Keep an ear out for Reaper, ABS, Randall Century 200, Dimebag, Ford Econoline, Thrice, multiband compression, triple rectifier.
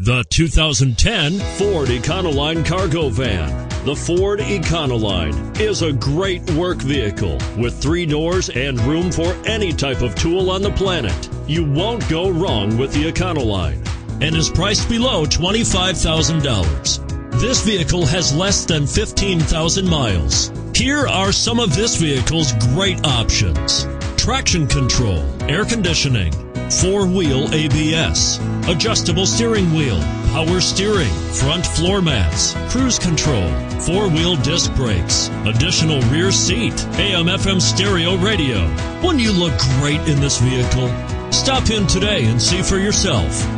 The 2010 Ford Econoline cargo van. The Ford Econoline is a great work vehicle with 3 doors and room for any type of tool on the planet. You won't go wrong with the Econoline and is priced below $25,000. This vehicle has less than 15,000 miles. Here are some of this vehicle's great options: traction control, air conditioning, 4-wheel ABS, adjustable steering wheel, power steering, front floor mats, cruise control, 4-wheel disc brakes, additional rear seat, AM/FM stereo radio. Wouldn't you look great in this vehicle? Stop in today and see for yourself.